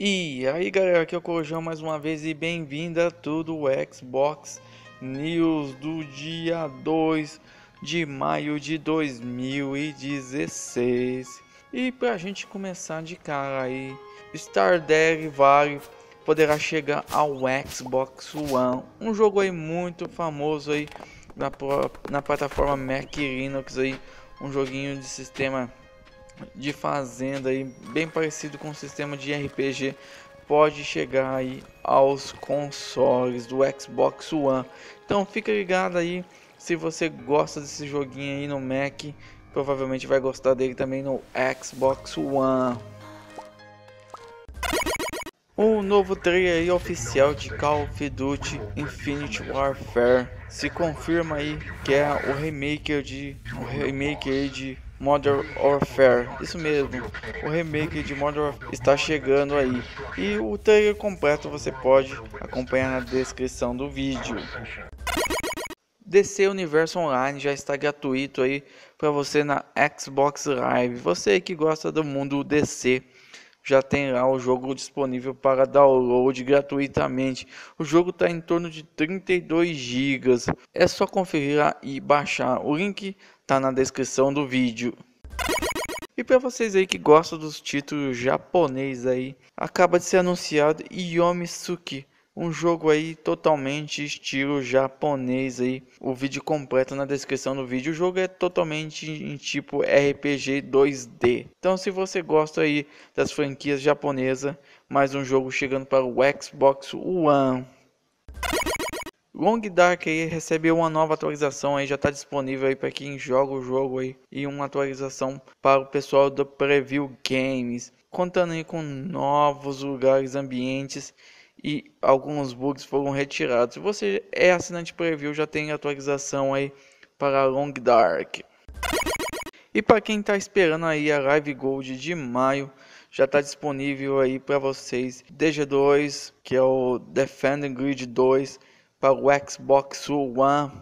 E aí galera, aqui é o Corujão mais uma vez e bem-vindo a tudo o Xbox News do dia 2 de maio de 2016. E pra gente começar de cara aí, Stardew Valley poderá chegar ao Xbox One. Um jogo aí muito famoso aí na plataforma Mac e Linux aí, um joguinho de sistema de fazenda aí, bem parecido com o sistema de RPG, pode chegar aí aos consoles do Xbox One. Então fica ligado aí, se você gosta desse joguinho aí no Mac, provavelmente vai gostar dele também no Xbox One. Um novo trailer aí oficial de Call of Duty Infinite Warfare se confirma aí que é o remake de Modern Warfare, isso mesmo, o remake de Modern Warfare está chegando aí, e o trailer completo você pode acompanhar na descrição do vídeo. DC Universe Online já está gratuito aí para você na Xbox Live. Você que gosta do mundo DC já tem lá o jogo disponível para download gratuitamente. O jogo está em torno de 32 GB. É só conferir lá e baixar. O link está na descrição do vídeo. E para vocês aí que gostam dos títulos japoneses aí, acaba de ser anunciado Yomi Suki, um jogo aí totalmente estilo japonês aí. O vídeo completo na descrição do vídeo. O jogo é totalmente em tipo RPG 2D. Então se você gosta aí das franquias japonesas, mais um jogo chegando para o Xbox One. Long Dark aí recebeu uma nova atualização aí, já está disponível aí para quem joga o jogo aí, e uma atualização para o pessoal do Preview Games, contando aí com novos lugares, ambientes, e alguns bugs foram retirados. Se você é assinante preview, já tem atualização aí para Long Dark. E para quem está esperando aí a Live Gold de maio, já está disponível aí para vocês DG2, que é o Defending Grid 2 para o Xbox One,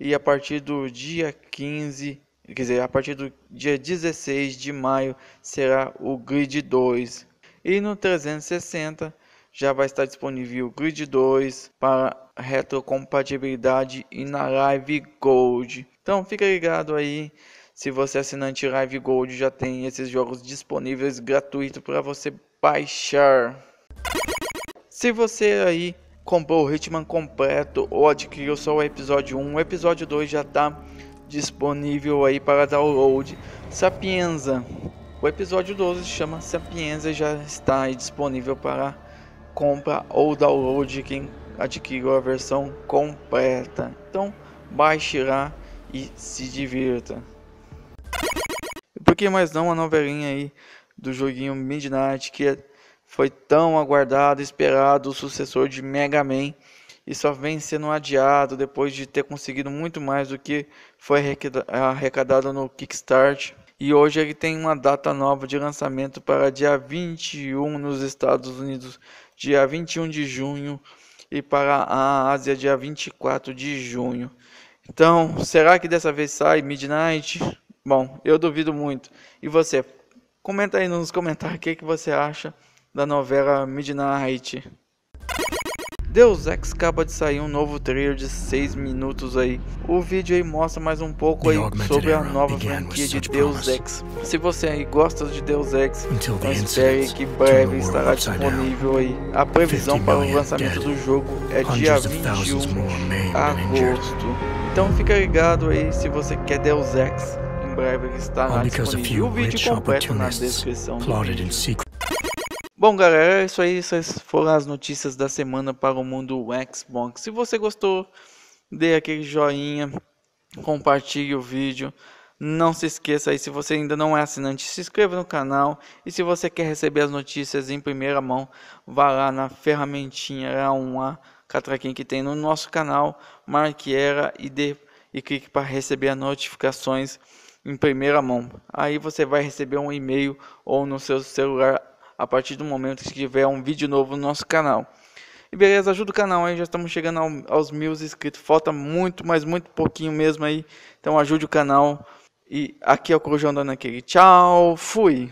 e a partir do dia 15, quer dizer, a partir do dia 16 de maio será o Grid 2. E no 360 já vai estar disponível o Grid 2 para retrocompatibilidade e na Live Gold. Então fica ligado aí, se você é assinante Live Gold já tem esses jogos disponíveis gratuito para você baixar. Se você aí comprou o Hitman completo ou adquiriu só o episódio 1, o episódio 2 já está disponível aí para download. Sapienza, o episódio 12 se chama Sapienza e já está aí disponível para compra ou download quem adquiriu a versão completa. Então baixe lá e se divirta. E por que mais não a novelinha aí do joguinho Midnight, que foi tão aguardado, esperado, o sucessor de Mega Man, e só vem sendo adiado depois de ter conseguido muito mais do que foi arrecadado no Kickstarter. E hoje ele tem uma data nova de lançamento para dia 21 nos Estados Unidos, dia 21 de junho, e para a Ásia dia 24 de junho. Então, será que dessa vez sai Midnight? Bom, eu duvido muito. E você? Comenta aí nos comentários o que você acha da novela Midnight. Deus Ex acaba de sair um novo trailer de 6 minutos aí. O vídeo aí mostra mais um pouco aí sobre a nova franquia de Deus Ex. Se você aí gosta de Deus Ex, então espere que breve estará disponível aí. A previsão para o lançamento do jogo é dia 21 de agosto. Então fica ligado aí, se você quer Deus Ex, em breve estará disponível. O vídeo completo na descrição. Bom galera, é isso aí, essas foram as notícias da semana para o mundo Xbox. Se você gostou, dê aquele joinha, compartilhe o vídeo. Não se esqueça aí, se você ainda não é assinante, se inscreva no canal. E se você quer receber as notícias em primeira mão, vá lá na ferramentinha, lá uma catraquinha que tem no nosso canal, marque ela e clique para receber as notificações em primeira mão. Aí você vai receber um e-mail ou no seu celular a partir do momento que tiver um vídeo novo no nosso canal. E beleza, ajuda o canal aí, já estamos chegando aos 1000 inscritos. Falta muito, mas muito pouquinho mesmo aí. Então ajude o canal. E aqui é o Corujão dando aquele tchau, fui!